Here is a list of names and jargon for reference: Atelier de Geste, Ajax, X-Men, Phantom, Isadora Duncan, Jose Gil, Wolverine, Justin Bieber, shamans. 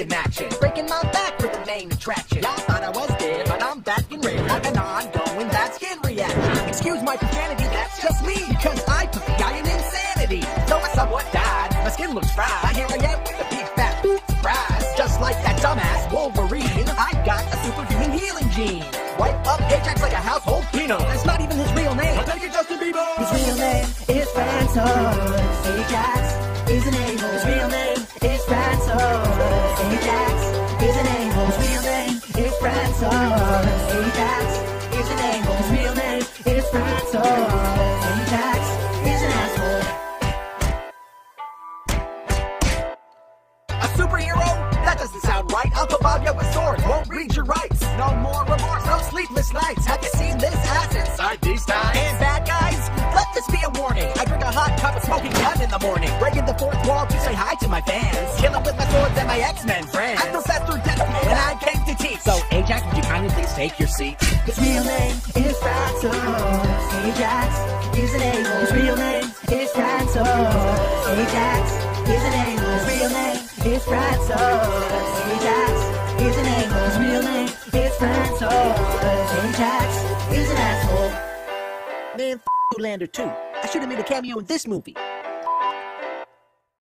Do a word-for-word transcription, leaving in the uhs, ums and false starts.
in action, breaking my back with the main attraction. Y'all thought I was dead, but I'm back and rare, like an ongoing skin reaction. Excuse my profanity, that's just me, because I took the guy in insanity. Though I somewhat died, my skin looks fried, but here I am with a big fat boot surprise. Just like that dumbass Wolverine, I've got a superhuman healing gene. Wipe up Ajax like a household pino. That's not even his real name. I'll take it, Justin Bieber. His real name is Phantom. Ajax is an angel. His real name is Phantom. Ajax is an angel. His real name is Phantom. Ajax is an angel. His real name is Phantom. Ajax is an asshole. A superhero? That doesn't sound right. I'll provide you with swords. Won't read your rights. No more remorse. No sleepless nights. Have you seen this ass inside these times? And bad guys, let this be a warning. I drink a hot cup of smoking gun in the morning, breaking the fourth wall to say hi to my fans, killing with my swords and my X-Men friends. I'm possessed through death, and I came to teach. So Ajax, would you kindly please take your seat? His real name is Phantom. Ajax is an angel. His real name is Phantom. Ajax is an angel. His real name is Phantom. Ajax is an angel. His real name is Phantom. Ajax is an asshole. Man, f*** you, Lander, too. I should have made a cameo in this movie.